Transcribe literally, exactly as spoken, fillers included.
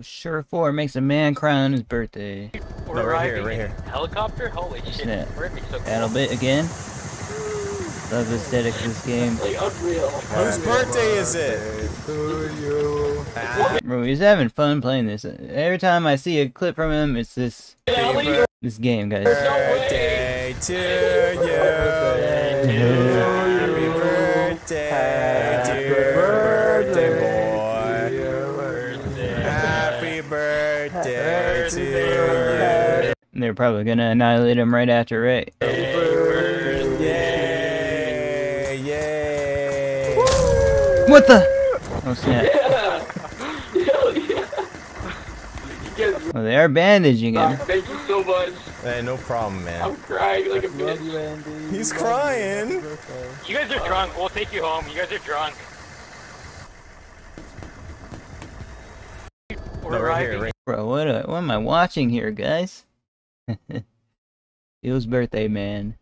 Sure four makes a man cry on his birthday. We're no, right here, right here. Helicopter? Holy shit. Yeah. We're gonna be so cool. Add a bit again. Love the aesthetic of this game. Like, unreal. Whose birthday is it? You. Ah. Bro, he's having fun playing this. Every time I see a clip from him, it's this, yeah, this game, guys. Birthday to you. Birthday to you. Happy birthday, happy dear birthday, boy. Birthday. Happy birthday to you. And they're probably gonna annihilate him right after, right? What the? Oh snap. Yeah. Yeah. Well, they are bandaging him. Thank you so much. Hey, no problem, man. I'm crying like a bitch. He's crying. You guys are drunk. We'll take you home. You guys are drunk. We're no, right here, right here. Bro, what, what am I watching here, guys? Bill's birthday, man.